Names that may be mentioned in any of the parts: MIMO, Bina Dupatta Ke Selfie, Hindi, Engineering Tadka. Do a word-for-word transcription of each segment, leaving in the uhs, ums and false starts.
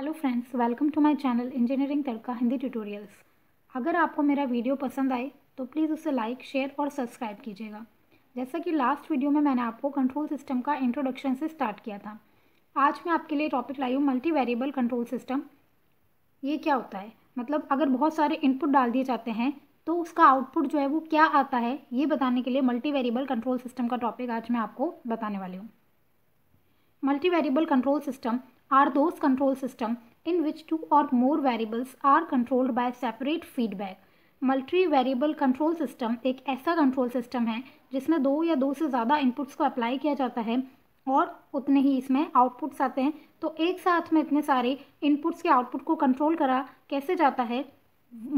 Hello friends, welcome to my channel engineering Tadka Hindi tutorials. अगर आपको मेरा वीडियो पसंद आए तो प्लीज़ उसे लाइक, शेयर और सब्सक्राइब कीजिएगा। जैसा कि लास्ट वीडियो में मैंने आपको कंट्रोल सिस्टम का इंट्रोडक्शन से स्टार्ट किया था, आज मैं आपके लिए टॉपिक लाई हूँ मल्टी वेरिएबल कंट्रोल सिस्टम। ये क्या होता है, मतलब अगर बहुत सारे इनपुट डाल दिए जाते हैं तो उसका आउटपुट जो है वो क्या आता है, ये बताने के लिए मल्टी वेरिएबल कंट्रोल सिस्टम का टॉपिक आज मैं आपको बताने वाली हूँ। Multi variable control system are those control system in which two or more variables are controlled by separate feedback। Multi variable control system एक ऐसा कंट्रोल सिस्टम है जिसमें दो या दो से ज़्यादा इनपुट्स को अप्लाई किया जाता है और उतने ही इसमें आउटपुट्स आते हैं। तो एक साथ में इतने सारे इनपुट्स के आउटपुट को कंट्रोल करा कैसे जाता है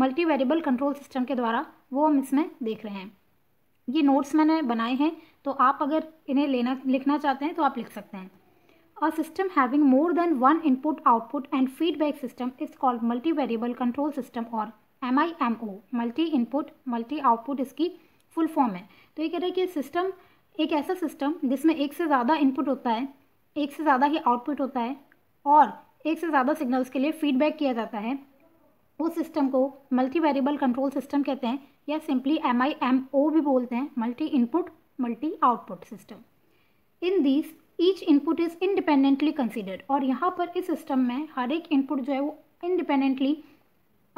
मल्टी वेरिएबल कंट्रोल सिस्टम के द्वारा, वो हम इसमें देख रहे हैं। ये नोट्स मैंने बनाए हैं, तो आप अगर इन्हें लेना लिखना चाहते हैं तो आप लिख सकते हैं। A system having more than one input, output and feedback system is called multivariable control system or M I M O। Multi input multi output इसकी फुल फॉर्म है। तो ये कह रहे हैं कि सिस्टम एक ऐसा सिस्टम जिसमें एक से ज़्यादा इनपुट होता है, एक से ज़्यादा ही आउटपुट होता है और एक से ज़्यादा सिग्नल्स के लिए फीडबैक किया जाता है, उस सिस्टम को मल्टीवेरिएबल कंट्रोल सिस्टम कहते हैं या simply M I M O भी बोलते हैं, multi input multi output system. In these each input is independently considered, और यहाँ पर इस सिस्टम में हर एक इनपुट जो है वो इंडिपेंडेंटली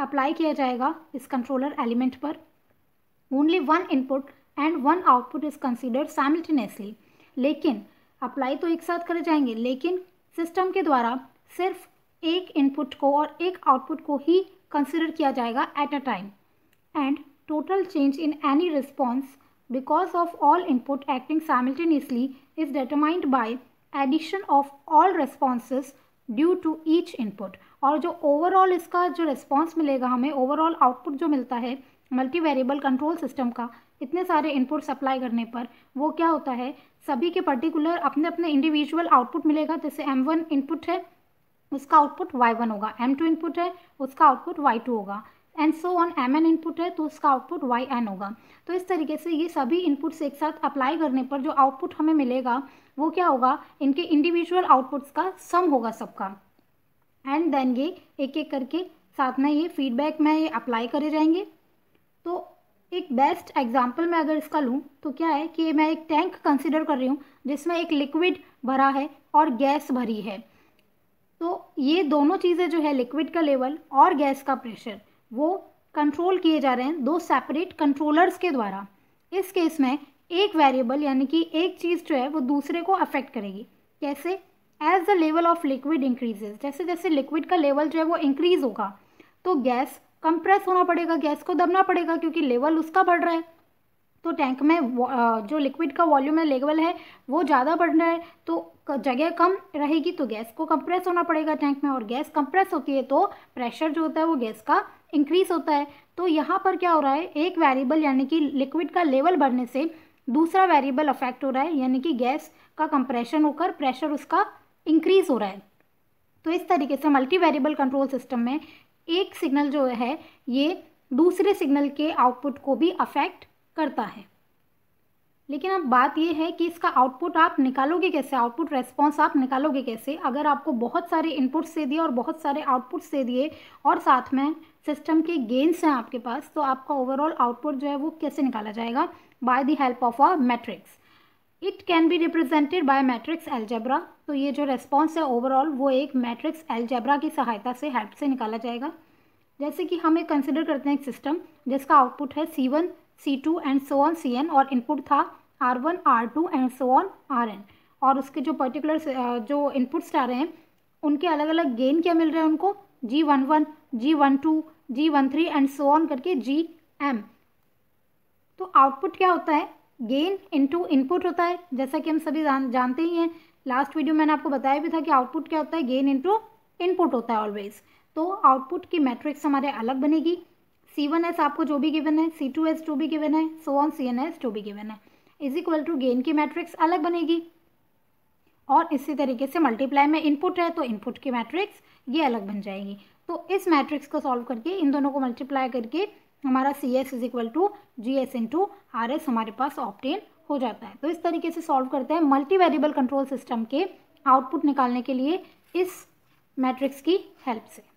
अप्लाई किया जाएगा इस कंट्रोलर एलिमेंट पर। Only one input and one output is considered simultaneously. लेकिन अप्लाई तो एक साथ करे जाएंगे, लेकिन सिस्टम के द्वारा सिर्फ एक इनपुट को और एक आउटपुट को ही कंसिडर किया जाएगा at a time. And total change in any response because of all input acting simultaneously is determined by addition of all responses due to each input। और जो overall इसका जो response मिलेगा हमें, overall output जो मिलता है multivariable control system का इतने सारे inputs supply करने पर, वो क्या होता है, सभी के particular अपने अपने individual output मिलेगा। जैसे M वन input है उसका output Y वन होगा, M टू input है उसका output Y टू होगा, and so on. M N input है तो उसका आउटपुट वाई एन होगा। तो इस तरीके से ये सभी इनपुट्स एक साथ अप्लाई करने पर जो आउटपुट हमें मिलेगा वो क्या होगा, इनके इंडिविजुअल आउटपुट्स का सम होगा सबका। एंड देन ये एक एक करके साथ में ये फीडबैक में ये अप्लाई करे जाएंगे। तो एक बेस्ट एग्जाम्पल मैं अगर इसका लूँ तो क्या है कि मैं एक टैंक कंसिडर कर रही हूँ जिसमें एक लिक्विड भरा है और गैस भरी है। तो ये दोनों चीज़ें जो है, लिक्विड का लेवल और गैस का प्रेशर, वो कंट्रोल किए जा रहे हैं दो सेपरेट कंट्रोलर्स के द्वारा। इस केस में एक वेरिएबल यानी कि एक चीज़ जो है वो दूसरे को अफेक्ट करेगी। कैसे? As the level of liquid increases, जैसे जैसे लिक्विड का लेवल जो है वो इंक्रीज होगा तो गैस कंप्रेस होना पड़ेगा, गैस को दबना पड़ेगा क्योंकि लेवल उसका बढ़ रहा है। तो टैंक में जो लिक्विड का वॉल्यूम है, लेवल है, वो ज़्यादा बढ़ रहा है तो जगह कम रहेगी, तो गैस को कंप्रेस होना पड़ेगा टैंक में, और गैस कंप्रेस होती है तो प्रेशर जो होता है वो गैस का इंक्रीज होता है। तो यहाँ पर क्या हो रहा है, एक वेरिएबल यानी कि लिक्विड का लेवल बढ़ने से दूसरा वेरिएबल अफेक्ट हो रहा है, यानी कि गैस का कंप्रेशन होकर प्रेशर उसका इंक्रीज हो रहा है। तो इस तरीके से मल्टी वेरिएबल कंट्रोल सिस्टम में एक सिग्नल जो है ये दूसरे सिग्नल के आउटपुट को भी अफेक्ट करता है। लेकिन अब बात यह है कि इसका आउटपुट आप निकालोगे कैसे, आउटपुट रेस्पॉन्स आप निकालोगे कैसे, अगर आपको बहुत सारे इनपुट्स दे दिए और बहुत सारे आउटपुट्स दे दिए और साथ में सिस्टम के गेन्स हैं आपके पास, तो आपका ओवरऑल आउटपुट जो है वो कैसे निकाला जाएगा, by the help of a matrix. It can be represented by matrix algebra. तो ये जो रेस्पॉन्स है ओवरऑल वो एक मैट्रिक्स एलजेब्रा की सहायता से, हेल्प से निकाला जाएगा। जैसे कि हम एक कंसिडर करते हैं एक सिस्टम जिसका आउटपुट है C one C two and so on C N, और इनपुट था R one R two and so on R N, और उसके जो पर्टिकुलर जो इनपुट्स आ रहे हैं उनके अलग अलग गेन क्या मिल रहे हैं उनको, G one one G one two G one three and so on करके जी एम। तो आउटपुट क्या होता है, गेन इनटू इनपुट होता है, जैसा कि हम सभी जान, जानते ही हैं। लास्ट वीडियो मैंने आपको बताया भी था कि आउटपुट क्या होता है, गेन इनटू इनपुट होता है ऑलवेज। तो आउटपुट की मैट्रिक्स हमारे अलग बनेगी, सी वन एस आपको जो भी गिवन है, सी टू एस जो भी गिवन है, so on C N S जो भी गिवन है, इज इक्वल टू गेन की मैट्रिक्स अलग बनेगी। और इसी तरीके से मल्टीप्लाई में इनपुट है तो इनपुट की मैट्रिक्स ये अलग बन जाएगी। तो इस मैट्रिक्स को सॉल्व करके, इन दोनों को मल्टीप्लाई करके हमारा C S is equal to G S into R S हमारे पास ऑब्टेन हो जाता है। तो इस तरीके से सॉल्व करते हैं मल्टी वेरिएबल कंट्रोल सिस्टम के आउटपुट निकालने के लिए इस मैट्रिक्स की हेल्प से।